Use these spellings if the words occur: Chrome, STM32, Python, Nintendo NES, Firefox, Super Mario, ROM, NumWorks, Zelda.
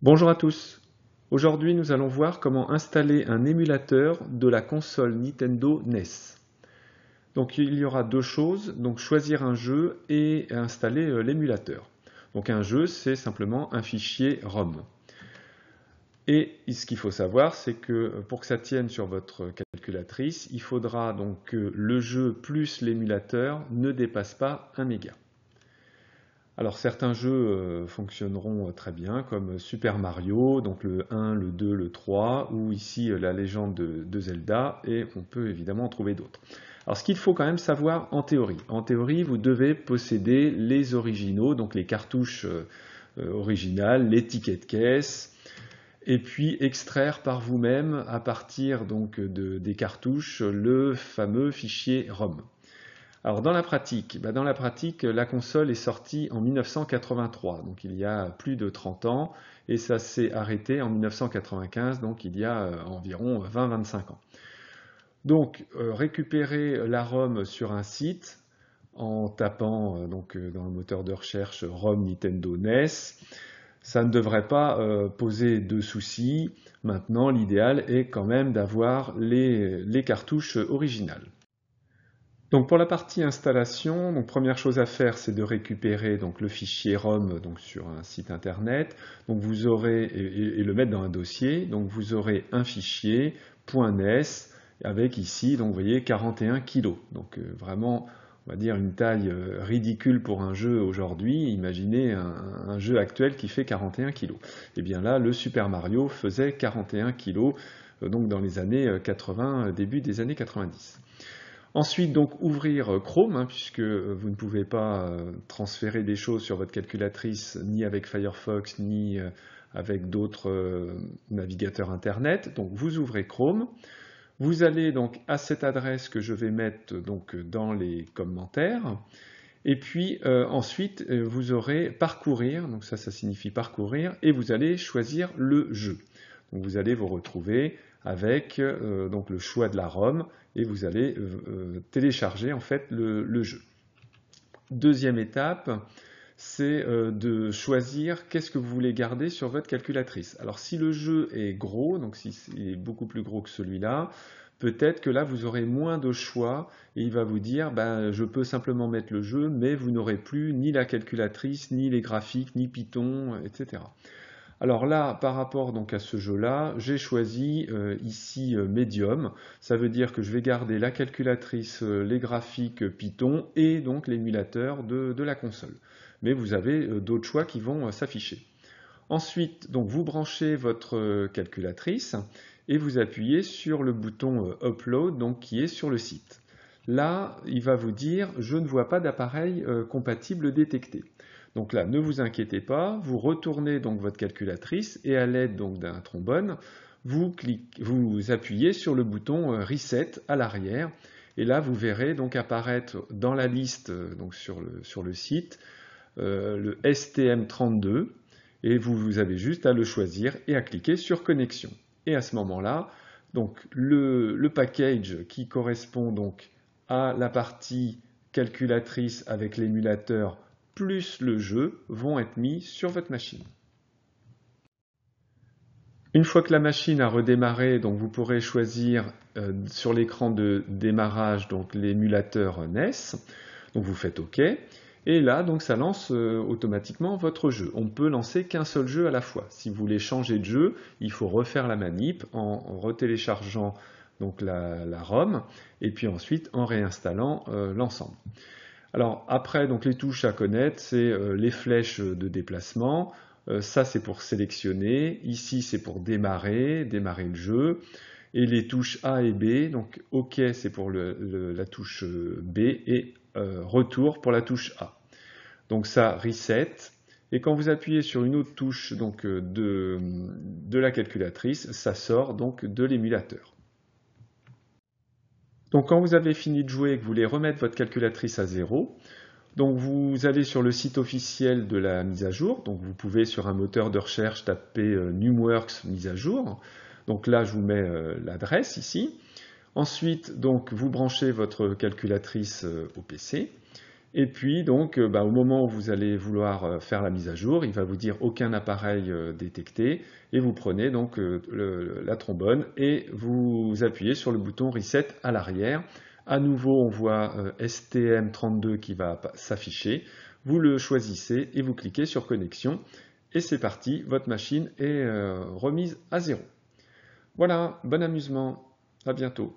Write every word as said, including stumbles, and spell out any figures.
Bonjour à tous. Aujourd'hui, nous allons voir comment installer un émulateur de la console Nintendo N E S. Donc il y aura deux choses, donc choisir un jeu et installer l'émulateur. Donc un jeu, c'est simplement un fichier ROM. Et ce qu'il faut savoir, c'est que pour que ça tienne sur votre calculatrice, il faudra donc que le jeu plus l'émulateur ne dépasse pas un méga. Alors certains jeux fonctionneront très bien, comme Super Mario, donc le un, le deux, le trois, ou ici la légende de, de Zelda, et on peut évidemment en trouver d'autres. Alors ce qu'il faut quand même savoir en théorie, en théorie vous devez posséder les originaux, donc les cartouches euh, originales, les tickets de caisse, et puis extraire par vous-même à partir donc de, des cartouches le fameux fichier ROM. Alors dans la pratique, bah dans la pratique, la console est sortie en mille neuf cent quatre-vingt-trois, donc il y a plus de trente ans, et ça s'est arrêté en mille neuf cent quatre-vingt-quinze, donc il y a environ vingt à vingt-cinq ans. Donc euh, récupérer la ROM sur un site en tapant euh, donc, euh, dans le moteur de recherche ROM Nintendo N E S, ça ne devrait pas euh, poser de soucis. Maintenant, l'idéal est quand même d'avoir les, les cartouches originales. Donc pour la partie installation, donc première chose à faire, c'est de récupérer donc le fichier ROM donc sur un site internet. Donc vous aurez et, et le mettre dans un dossier. Donc vous aurez un fichier .nes avec ici, donc vous voyez quarante et un kilos. Donc euh, vraiment, on va dire une taille ridicule pour un jeu aujourd'hui. Imaginez un, un jeu actuel qui fait quarante et un kilos. Et bien là, le Super Mario faisait quarante et un kilos. Euh, donc dans les années quatre-vingt, début des années quatre-vingt-dix. Ensuite, donc, ouvrir Chrome, hein, puisque vous ne pouvez pas transférer des choses sur votre calculatrice, ni avec Firefox, ni avec d'autres euh, navigateurs Internet. Donc, vous ouvrez Chrome. Vous allez donc à cette adresse que je vais mettre donc, dans les commentaires. Et puis, euh, ensuite, vous aurez parcourir. Donc, ça, ça signifie parcourir. Et vous allez choisir le jeu. Donc, vous allez vous retrouver avec euh, donc le choix de la ROM et vous allez euh, télécharger en fait le, le jeu. Deuxième étape, c'est euh, de choisir qu'est-ce que vous voulez garder sur votre calculatrice. Alors si le jeu est gros, donc si il est beaucoup plus gros que celui-là, peut-être que là vous aurez moins de choix et il va vous dire ben, je peux simplement mettre le jeu mais vous n'aurez plus ni la calculatrice, ni les graphiques, ni Python, et cetera. Alors là, par rapport donc à ce jeu-là, j'ai choisi euh, ici euh, Medium. Ça veut dire que je vais garder la calculatrice, euh, les graphiques euh, Python et donc l'émulateur de, de la console. Mais vous avez euh, d'autres choix qui vont euh, s'afficher. Ensuite, donc, vous branchez votre euh, calculatrice et vous appuyez sur le bouton euh, Upload donc, qui est sur le site. Là, il va vous dire « Je ne vois pas d'appareil euh, compatible détecté ». Donc là, ne vous inquiétez pas, vous retournez donc votre calculatrice et à l'aide donc d'un trombone, vous, cliquez, vous appuyez sur le bouton Reset à l'arrière et là vous verrez donc apparaître dans la liste donc sur le, sur le site euh, le S T M trente-deux et vous, vous avez juste à le choisir et à cliquer sur Connexion. Et à ce moment-là, donc le, le package qui correspond donc à la partie calculatrice avec l'émulateur plus le jeu vont être mis sur votre machine. Une fois que la machine a redémarré, donc vous pourrez choisir euh, sur l'écran de démarrage donc l'émulateur N E S. Donc vous faites OK et là donc ça lance euh, automatiquement votre jeu. On ne peut lancer qu'un seul jeu à la fois. Si vous voulez changer de jeu, il faut refaire la manip en retéléchargeant donc la, la ROM et puis ensuite en réinstallant euh, l'ensemble. Alors après, donc les touches à connaître, c'est euh, les flèches de déplacement. Euh, ça, c'est pour sélectionner. Ici, c'est pour démarrer, démarrer le jeu. Et les touches A et B. Donc OK, c'est pour le, le, la touche B et euh, retour pour la touche A. Donc ça reset. Et quand vous appuyez sur une autre touche donc, de, de la calculatrice, ça sort donc de l'émulateur. Donc quand vous avez fini de jouer et que vous voulez remettre votre calculatrice à zéro, donc vous allez sur le site officiel de la mise à jour. Donc vous pouvez sur un moteur de recherche taper euh, NumWorks mise à jour. Donc là je vous mets euh, l'adresse ici. Ensuite donc vous branchez votre calculatrice euh, au P C Et puis donc, bah, au moment où vous allez vouloir faire la mise à jour, il va vous dire aucun appareil détecté, et vous prenez donc le, la trombone et vous appuyez sur le bouton Reset à l'arrière. À nouveau, on voit S T M trente-deux qui va s'afficher. Vous le choisissez et vous cliquez sur Connexion. Et c'est parti, votre machine est remise à zéro. Voilà, bon amusement, à bientôt.